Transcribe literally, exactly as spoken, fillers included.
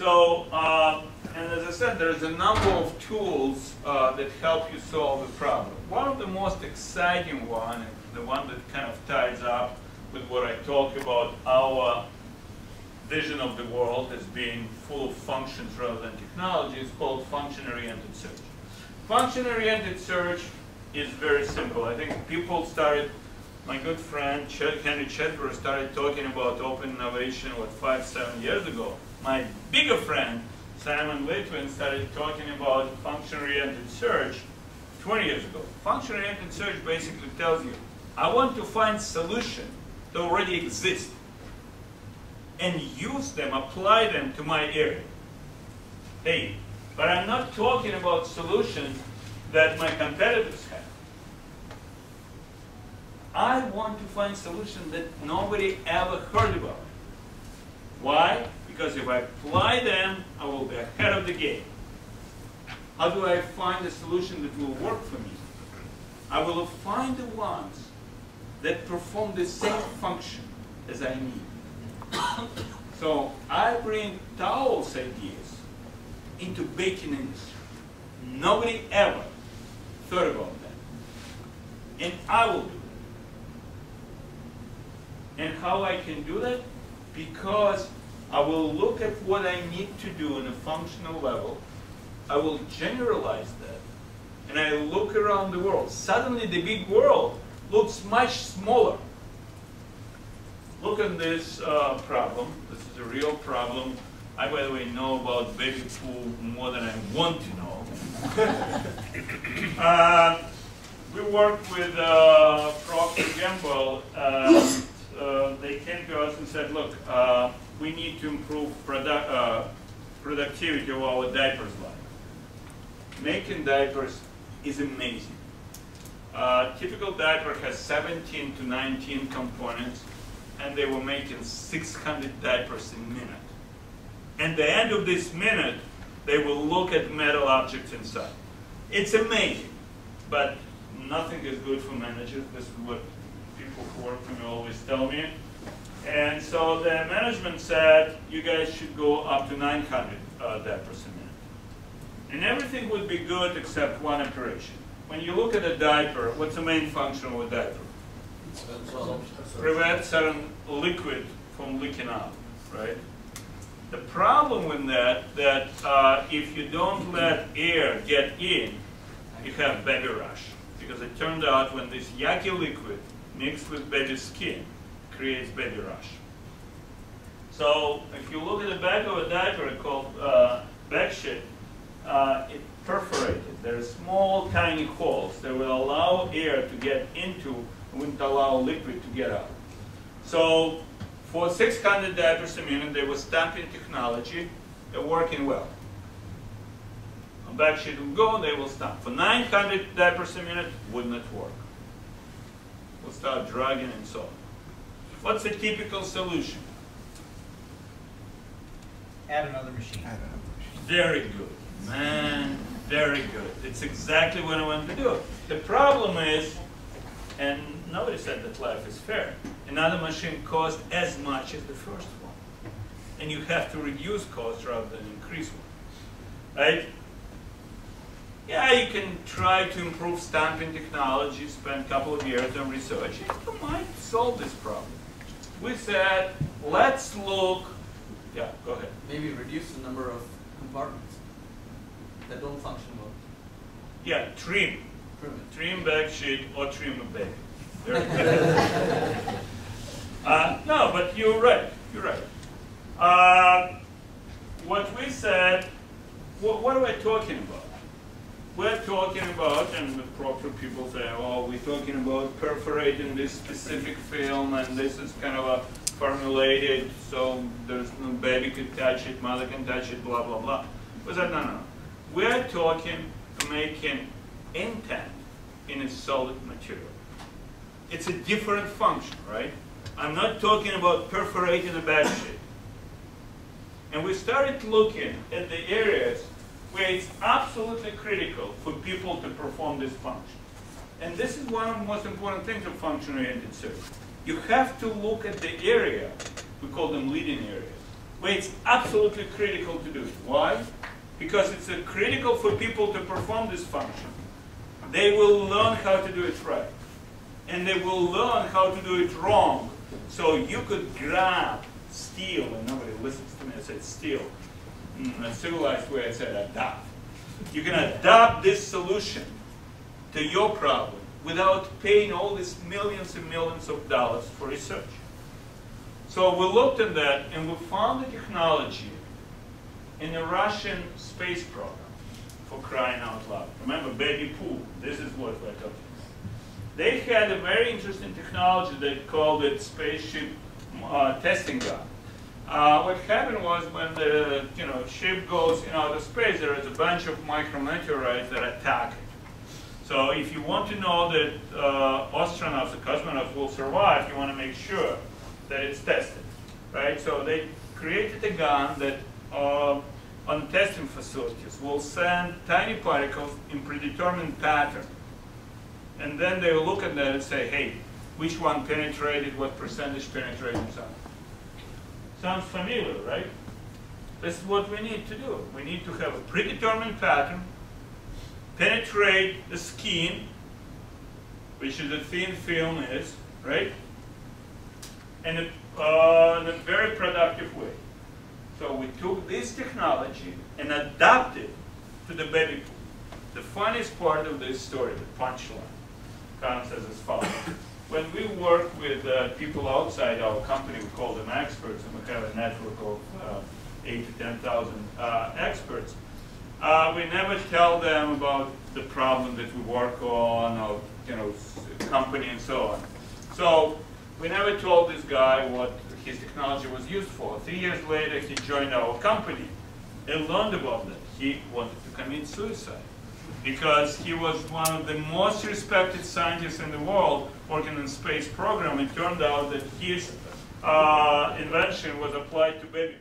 So, uh, and as I said, there's a number of tools uh, that help you solve the problem. One of the most exciting one, and the one that kind of ties up with what I talk about, our vision of the world as being full of functions rather than technology, is called function-oriented search. Function-oriented search is very simple. I think people started, my good friend Henry Chetver started talking about open innovation, what, five, seven years ago. My bigger friend, Simon Litwin, started talking about function-oriented search twenty years ago. Function-oriented search basically tells you, I want to find solutions that already exist and use them, apply them to my area. Hey, but I'm not talking about solutions that my competitors have. I want to find solutions that nobody ever heard about. Why? Because if I apply them, I will be ahead of the game. How do I find a solution that will work for me? I will find the ones that perform the same function as I need. So I bring Tao's ideas into baking industry. Nobody ever thought about that. And I will do that. And how I can do that? Because I will look at what I need to do on a functional level. I will generalize that. And I look around the world. Suddenly the big world looks much smaller. Look at this uh, problem. This is a real problem. I, by the way, know about baby poo more than I want to know. uh, we work with uh, Proctor and uh, they came to us and said, look, uh, we need to improve produ uh, productivity of our diapers line. Making diapers is amazing. Uh, typical diaper has seventeen to nineteen components, and they were making six hundred diapers a minute. At the end of this minute, they will look at metal objects inside. It's amazing, but nothing is good for managers. This is what people who work for me always tell me. And so the management said, you guys should go up to nine hundred uh, diapers a minute. And everything would be good except one operation. When you look at a diaper, what's the main function of a diaper? Prevent certain liquid from leaking out, right? The problem with that, that uh, if you don't let air get in, you have baby rash. Because it turned out when this yucky liquid mixed with baby skin, creates baby rash. So if you look at the back of a diaper called uh, backsheet, uh, it's perforated. There are small, tiny holes that will allow air to get into, wouldn't allow liquid to get out. So for six hundred diapers a minute, they were stuck in technology. They're working well. A backsheet will go, they will stop. For nine hundred diapers a minute, would not work. We'll start dragging and so on. What's a typical solution? Add another machine. Add another machine. Very good. Man, very good. It's exactly what I want to do. The problem is, and nobody said that life is fair, another machine costs as much as the first one. And you have to reduce costs rather than increase one. Right? Yeah, you can try to improve stamping technology, spend a couple of years on research. You might solve this problem. We said, let's look, yeah, go ahead. Maybe reduce the number of compartments that don't function well. Yeah, trim. Trim, trim backsheet or trim a baby. uh, no, but you're right, you're right. Uh, what we said, wh what am I talking about? We're talking about, and the Proctor people say, oh, we're talking about perforating this specific film, and this is kind of a formulated, so there's no baby can touch it, mother can touch it, blah, blah, blah. We said, no, no. We're talking making intent in a solid material. It's a different function, right? I'm not talking about perforating a backsheet. And we started looking at the areas where it's absolutely critical for people to perform this function. And this is one of the most important things of function-oriented search. You have to look at the area, we call them leading areas, where it's absolutely critical to do it. Why? Because it's uh, critical for people to perform this function. They will learn how to do it right. And they will learn how to do it wrong. So you could grab, steal, and nobody listens to me, I said steal. In a civilized way, I said adopt. You can adopt this solution to your problem without paying all these millions and millions of dollars for research. So we looked at that, and we found the technology in the Russian space program, for crying out loud. Remember, baby poo, this is what we're talking about. They had a very interesting technology, they called it Spaceship uh, Testing Guide. Uh, what happened was when the you know, ship goes in outer space, there is a bunch of micrometeorites that attack it. So if you want to know that uh, astronauts or cosmonauts will survive, you want to make sure that it's tested, right? So they created a gun that uh, on testing facilities will send tiny particles in predetermined pattern. And then they will look at that and say, hey, which one penetrated, what percentage penetrated, and so on. Sounds familiar, right? This is what we need to do. We need to have a predetermined pattern, penetrate the skin, which is a thin film is, right? And a, uh, in a very productive way. So we took this technology and adapted it to the baby pool. The funniest part of this story, the punchline, comes as follows. When we work with uh, people outside our company, we call them experts, and we have a network of uh, eight to ten thousand uh, experts. Uh, we never tell them about the problem that we work on, or you know, company and so on. So we never told this guy what his technology was used for. Three years later, he joined our company and learned about that. He wanted to commit suicide, because he was one of the most respected scientists in the world working in the space program. It turned out that his uh, invention was applied to baby.